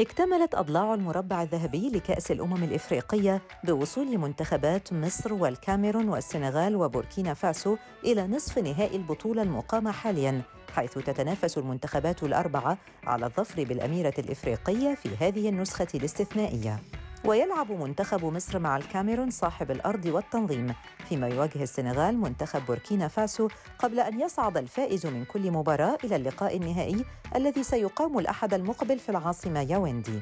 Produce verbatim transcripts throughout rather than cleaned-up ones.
اكتملت أضلاع المربع الذهبي لكأس الأمم الإفريقية بوصول منتخبات مصر والكاميرون والسنغال وبوركينا فاسو إلى نصف نهائي البطولة المقامة حالياً، حيث تتنافس المنتخبات الأربعة على الظفر بالأميرة الإفريقية في هذه النسخة الاستثنائية. ويلعب منتخب مصر مع الكاميرون صاحب الأرض والتنظيم، فيما يواجه السنغال منتخب بوركينا فاسو قبل أن يصعد الفائز من كل مباراة إلى اللقاء النهائي الذي سيقام الأحد المقبل في العاصمة ياوندي.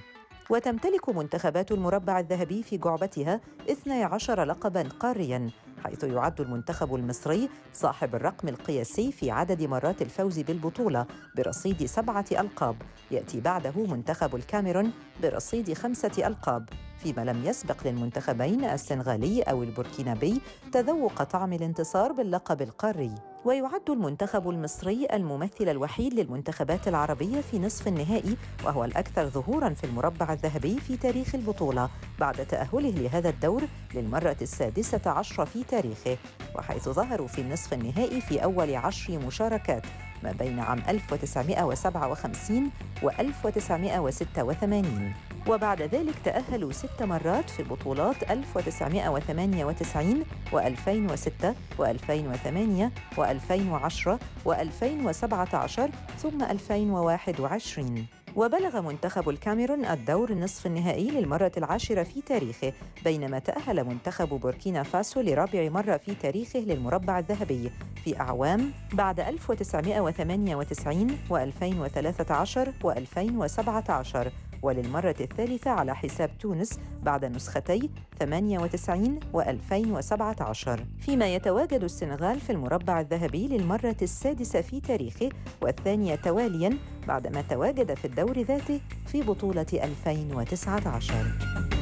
وتمتلك منتخبات المربع الذهبي في جعبتها اثني عشر لقباً قارياً، حيث يعد المنتخب المصري صاحب الرقم القياسي في عدد مرات الفوز بالبطولة برصيد سبعة ألقاب، يأتي بعده منتخب الكاميرون برصيد خمسة ألقاب، فيما لم يسبق للمنتخبين السنغالي أو البوركينابي تذوق طعم الانتصار باللقب القاري. ويعد المنتخب المصري الممثل الوحيد للمنتخبات العربية في نصف النهائي، وهو الأكثر ظهوراً في المربع الذهبي في تاريخ البطولة بعد تأهله لهذا الدور للمرة السادسة عشرة في تاريخه، وحيث ظهروا في النصف النهائي في أول عشر مشاركات ما بين عام ألف وتسعمائة وسبعة وخمسين و ألف وتسعمائة وستة وثمانين، وبعد ذلك تأهلوا ست مرات في بطولات ألف وتسعمائة وثمانية وتسعين وألفين وستة وألفين وثمانية وألفين وعشرة وألفين وسبعة عشر ثم ألفين وواحد وعشرين. وبلغ منتخب الكاميرون الدور النصف النهائي للمرة العاشرة في تاريخه، بينما تأهل منتخب بوركينا فاسو لرابع مرة في تاريخه للمربع الذهبي في أعوام بعد ألف وتسعمائة وثمانية وتسعين وألفين وثلاثة عشر وألفين وسبعة عشر، وللمرة الثالثة على حساب تونس بعد نسختي ثمانية وتسعين وألفين وسبعة عشر. فيما يتواجد السنغال في المربع الذهبي للمرة السادسة في تاريخه والثانية توالياً، بعدما تواجد في الدور ذاته في بطولة ألفين وتسعة عشر.